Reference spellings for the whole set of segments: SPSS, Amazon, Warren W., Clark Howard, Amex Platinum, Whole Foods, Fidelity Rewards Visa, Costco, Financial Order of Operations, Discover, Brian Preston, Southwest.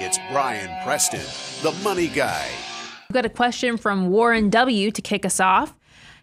It's Brian Preston, the money guy. We've got a question from Warren W. to kick us off.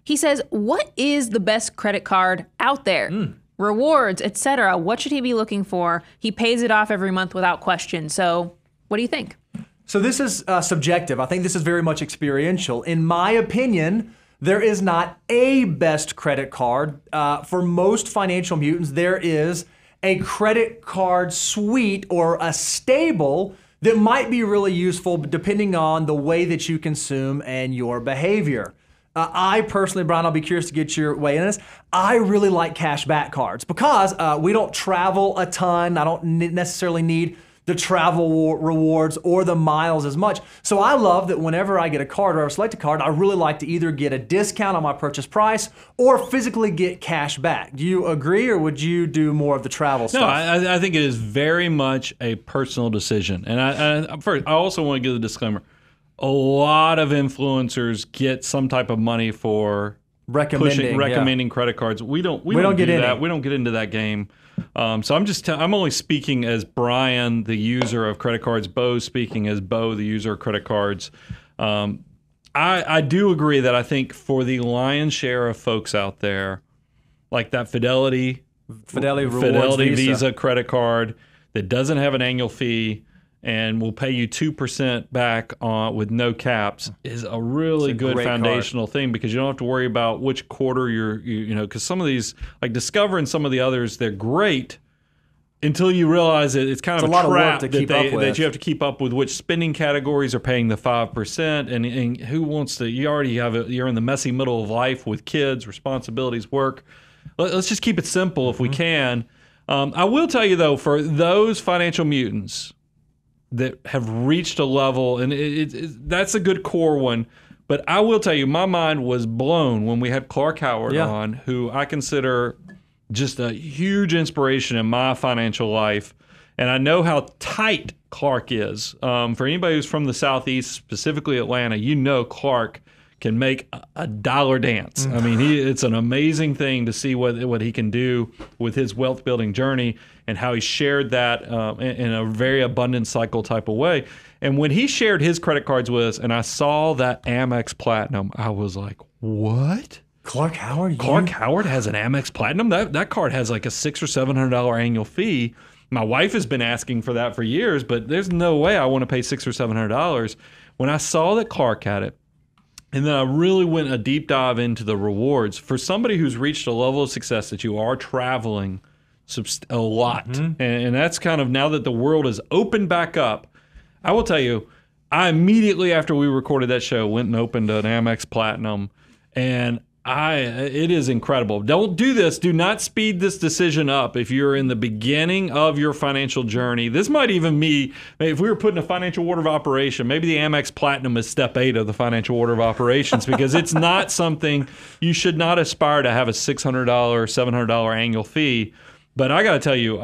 He says, what is the best credit card out there? Rewards, etc. What should he be looking for? He pays it off every month without question. So what do you think? So this is subjective. I think this is very much experiential. In my opinion, there is not a best credit card. For most financial mutants, there is a credit card suite or a stable that might be really useful depending on the way that you consume and your behavior. I personally, Brian, I'll be curious to get your way in this. I really like cashback cards because we don't travel a ton. I don't necessarily need the travel rewards or the miles as much. So I love that whenever I get a card or I select a card, I really like to either get a discount on my purchase price or physically get cash back. Do you agree, or would you do more of the travel stuff? No, I think it is very much a personal decision. And I also want to give a disclaimer. A lot of influencers get some type of money for recommending credit cards. We don't get that. We don't get into that game. So I'm only speaking as Brian, the user of credit cards. Bo speaking as Bo, the user of credit cards. I do agree that I think for the lion's share of folks out there, like that Fidelity Rewards Visa credit card that doesn't have an annual fee and will pay you 2% back with no caps, is a really good foundational thing, because you don't have to worry about which quarter you're, because some of these, like Discover and some of the others, they're great until you realize that it's kind of a trap that you have to keep up with which spending categories are paying the 5%, and who wants to, you're in the messy middle of life with kids, responsibilities, work. Let's just keep it simple if we can. I will tell you though, for those financial mutants that have reached a level, and that's a good core one, but I will tell you, my mind was blown when we had Clark Howard on, who I consider just a huge inspiration in my financial life, and I know how tight Clark is. For anybody who's from the Southeast, specifically Atlanta, Clark can make a dollar dance. I mean, it's an amazing thing to see what he can do with his wealth building journey and how he shared that in a very abundant cycle type of way. And when he shared his credit cards with us and I saw that Amex Platinum, I was like, what? Clark Howard? Clark Howard has an Amex Platinum? That card has like a $600 or $700 annual fee. My wife has been asking for that for years, but there's no way I want to pay $600 or $700. When I saw that Clark had it, and then I really went a deep dive into the rewards. For somebody who's reached a level of success that you are traveling a lot, and that's kind of, now that the world is opened back up, I will tell you, I immediately after we recorded that show went and opened an Amex Platinum, and it is incredible. Don't do this. Do not speed this decision up if you're in the beginning of your financial journey. This might even be, if we were putting a financial order of operation, maybe the Amex Platinum is step 8 of the financial order of operations, because it's not something, you should not aspire to have a $600, $700 annual fee. But I got to tell you,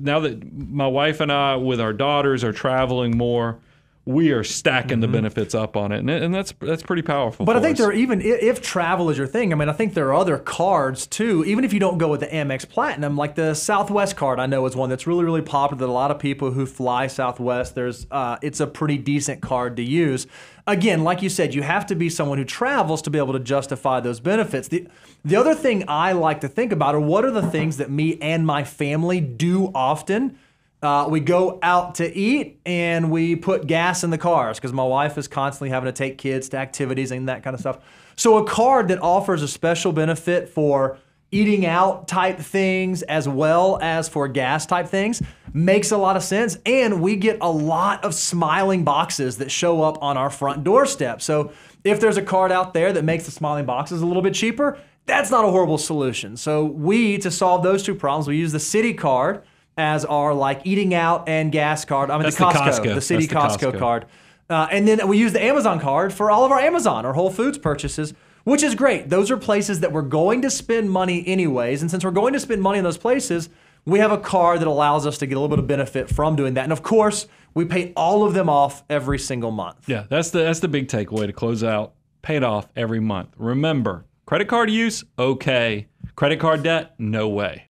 now that my wife and I with our daughters are traveling more, we are stacking the benefits up on it, and that's pretty powerful. But I think there are, even if travel is your thing, I mean, I think there are other cards too. Even if you don't go with the Amex Platinum, like the Southwest card, I know is one that's really, really popular. That a lot of people who fly Southwest, it's a pretty decent card to use. Again, like you said, you have to be someone who travels to be able to justify those benefits. The other thing I like to think about are, what are the things that me and my family do often? We go out to eat and we put gas in the cars, because my wife is constantly having to take kids to activities and that kind of stuff. So a card that offers a special benefit for eating out type things as well as for gas type things makes a lot of sense. And we get a lot of smiling boxes that show up on our front doorstep. So if there's a card out there that makes the smiling boxes a little bit cheaper, that's not a horrible solution. So to solve those two problems, we use the city card as our eating out and gas card. I mean, that's the city Costco card. And then we use the Amazon card for all of our Amazon or Whole Foods purchases, which is great. Those are places that we're going to spend money anyways. And since we're going to spend money in those places, we have a card that allows us to get a little bit of benefit from doing that. And of course, we pay all of them off every single month. Yeah, that's the big takeaway to close out. Pay it off every month. Remember, credit card use, okay. Credit card debt, no way.